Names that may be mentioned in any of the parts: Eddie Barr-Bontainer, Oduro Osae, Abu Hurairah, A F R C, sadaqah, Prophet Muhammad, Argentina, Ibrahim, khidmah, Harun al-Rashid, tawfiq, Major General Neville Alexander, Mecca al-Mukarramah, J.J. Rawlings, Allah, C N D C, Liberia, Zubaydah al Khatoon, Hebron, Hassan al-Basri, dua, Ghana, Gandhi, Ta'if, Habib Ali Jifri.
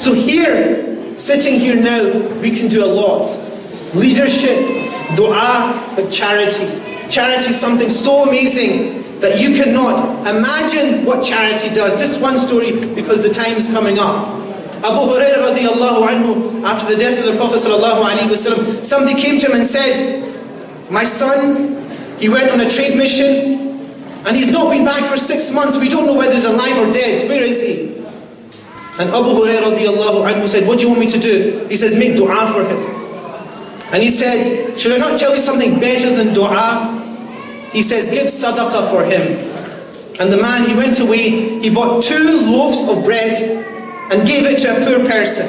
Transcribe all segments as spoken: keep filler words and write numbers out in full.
So here, sitting here now, we can do a lot. Leadership, dua, but charity. Charity is something so amazing that you cannot imagine what charity does. Just one story, because the time is coming up. Abu Hurairah radiallahu anhu, after the death of the Prophet sallallahu alaihi wasallam, somebody came to him and said, my son, he went on a trade mission, and he's not been back for six months. We don't know whether he's alive or dead. Where is he? And Abu Hurairah radiallahu anhu said, what do you want me to do? He says, make dua for him. And he said, should I not tell you something better than dua? He says, give sadaqah for him. And the man, he went away, he bought two loaves of bread and gave it to a poor person.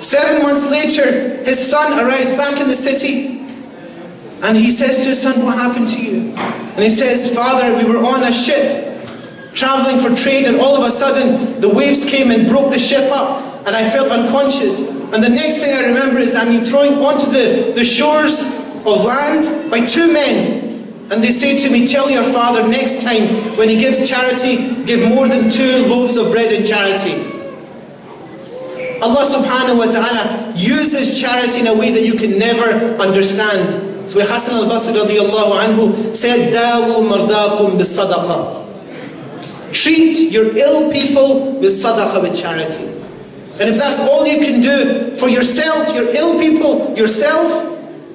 Seven months later, his son arrives back in the city, and he says to his son, what happened to you? And he says, father, we were on a ship traveling for trade, and all of a sudden the waves came and broke the ship up, and I felt unconscious. And the next thing I remember is that I'm thrown onto the, the shores of land by two men. And they say to me, tell your father next time when he gives charity, give more than two loaves of bread in charity. Allah subhanahu wa ta'ala uses charity in a way that you can never understand. So Hassan al-Basri radiallahu anhu said, Dawu mardakum bi sadaqah. Treat your ill people with sadaqah, with charity. And if that's all you can do for yourself, your ill people, yourself,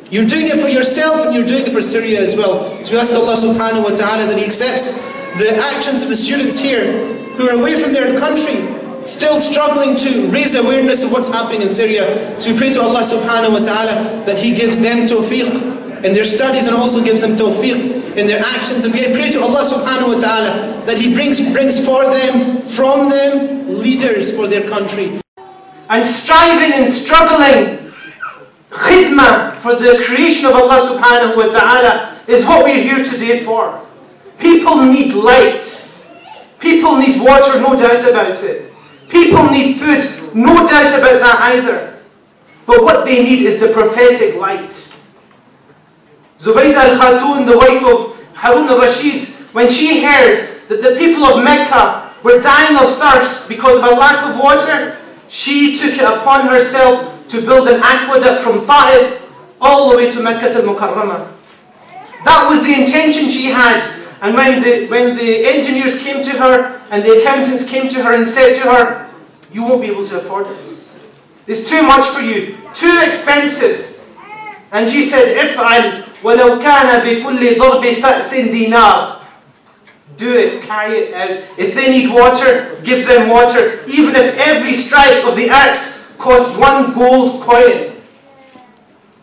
you're doing it for yourself, and you're doing it for Syria as well. So we ask Allah subhanahu wa ta'ala that He accepts the actions of the students here who are away from their country, still struggling to raise awareness of what's happening in Syria. So we pray to Allah subhanahu wa ta'ala that He gives them tawfiq in their studies, and also gives them tawfiq in their actions. And we pray to Allah subhanahu wa ta'ala that He brings, brings for them, from them, leaders for their country. And striving and struggling, khidmah for the creation of Allah subhanahu wa ta'ala is what we're here today for. People need light. People need water, no doubt about it. People need food, no doubt about that either. But what they need is the prophetic light. Zubaydah al Khatoon, the wife of Harun al-Rashid, when she heard that the people of Mecca were dying of thirst because of a lack of water, she took it upon herself to build an aqueduct from Ta'if all the way to Mecca al-Mukarramah. That was the intention she had. And when the, when the engineers came to her and the accountants came to her and said to her, you won't be able to afford this. It's too much for you, too expensive. And she said, if I'm وَلَوْ كَانَ بِكُلِّ ضَرْبِ فَأْسٍ دِينَارٍ. Do it, carry it out. If they need water, give them water. Even if every strike of the axe costs one gold coin.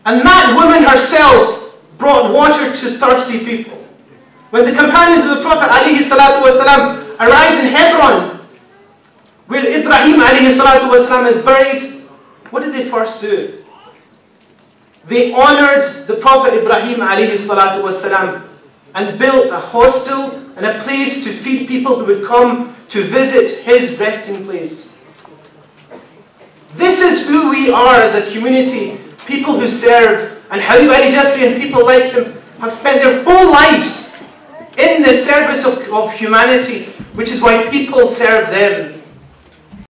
And that woman herself brought water to thirsty people. When the companions of the Prophet ﷺ arrived in Hebron, where Ibrahim ﷺ is buried, what did they first do? They honoured the Prophet Ibrahim ﷺ and built a hostel and a place to feed people who would come to visit his resting place. This is who we are as a community, people who serve. And Habib Ali Jifri and people like him have spent their whole lives in the service of, of humanity, which is why people serve them.